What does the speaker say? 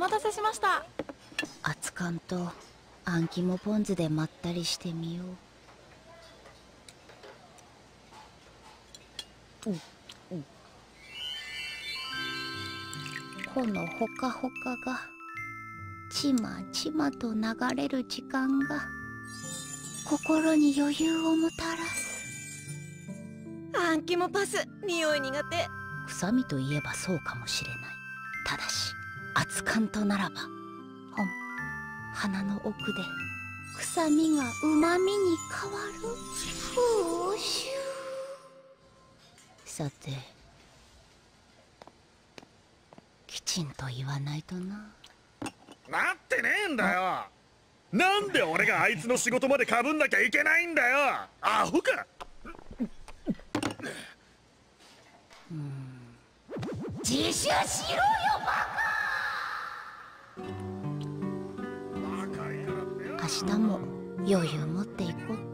待たせしました。熱燗とあん肝ポン酢でまったりしてみよう。このほかほかがちまちまと流れる時間が心に余裕をもたらす。あん肝パス、匂い苦手。臭みといえばそうかもしれない。ただし熱燗とならば鼻の奥で臭みがうまみに変わる。ふうしゅう。さてきちんと言わないとな。なってねえんだよ。なんで俺があいつの仕事までかぶんなきゃいけないんだよ。アホか。自首しろよバカ。明日も余裕持っていこう。